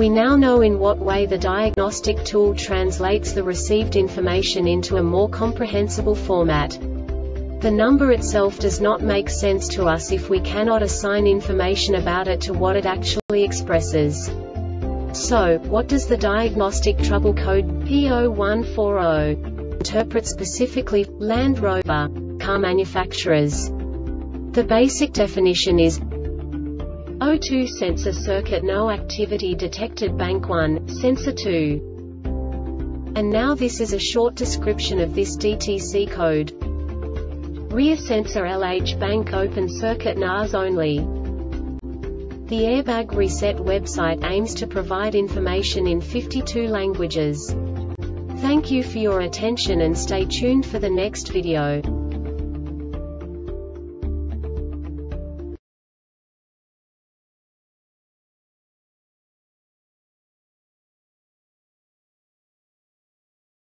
We now know in what way the diagnostic tool translates the received information into a more comprehensible format. The number itself does not make sense to us if we cannot assign information about it to what it actually expresses. So, what does the diagnostic trouble code P0140 interpret specifically, Land Rover car manufacturers? The basic definition is O2 sensor circuit no activity detected bank 1, sensor 2. And now this is a short description of this DTC code. Rear sensor LH bank open circuit NAS only. The Airbag Reset website aims to provide information in 52 languages. Thank you for your attention and stay tuned for the next video.